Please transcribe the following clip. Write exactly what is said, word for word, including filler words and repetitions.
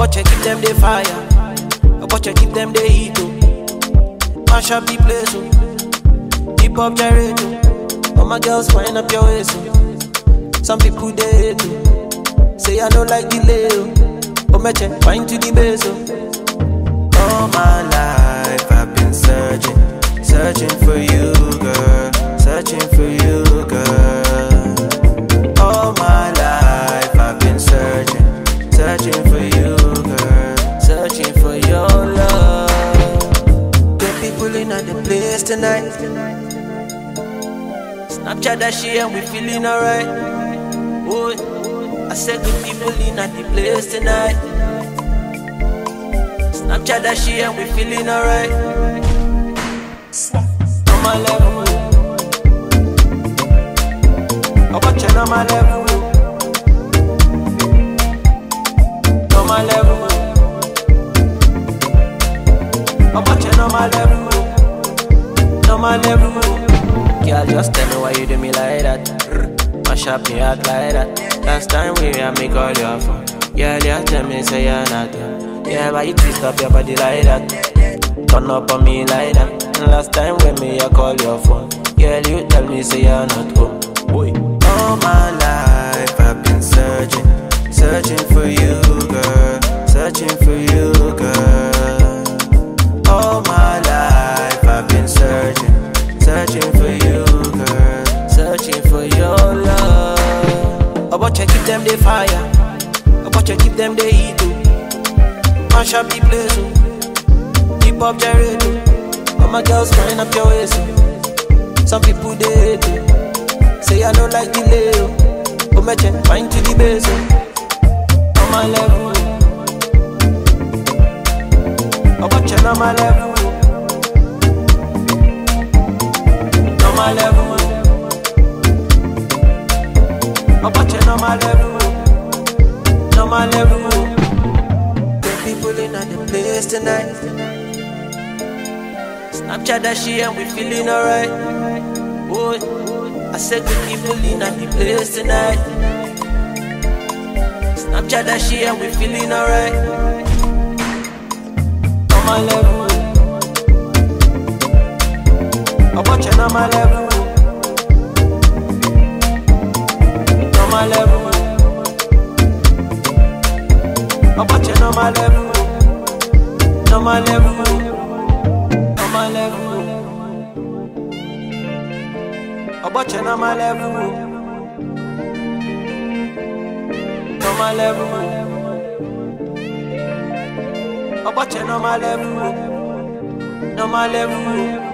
Oboche give them the fire. Oboche give them the heat. Mash up the place. Keep up the radio. All my girls wind up your waist. Some people they hate. Say I don't like delay. Oboche find to the base. All my life I've been searching, searching for you, girl, searching for you, girl. All my life I've been searching. Searching for you, girl. Searching for your love. Get people in at the place tonight. Snapchat that shit and we feeling alright. I said good people in at the place tonight. Snapchat that shit and we feeling alright. On my level. I watch it on my level. On my level, I'm watching on my level, on my level. Girl, just tell me why you do me like that. Mash up your heart like that. Last time we I make all your phone. Girl, just tell me say you're not done. Yeah, but you twist up your body like that. Turn up on me like that. Last time when me I call your phone. Girl, you tell me say you're not home. Boy, all my life I've been searching. Searching for you, girl. Searching for you, girl. All my life I've been searching. Searching for you, girl. Searching for your love. Oboche give them the fire. Oboche give them the heat. Mash up the place. Keep up the radio. All my girls wind up your waist. Some people they hate. Say I don't like delay. Oboche find to the base. On my level, I'm watching on my level. On my level, I'm watching on my level. On my level, the people in the place tonight. Snapchat that shit and we feeling alright. Oh, I said the people in the place tonight. Snapchat that shit and we feeling alright. On my level, I'm watching on my level. On my level, I'm watching on my level. On my level, on my level, I'm watching on my level. On my level, I'm watching on my level, on my level.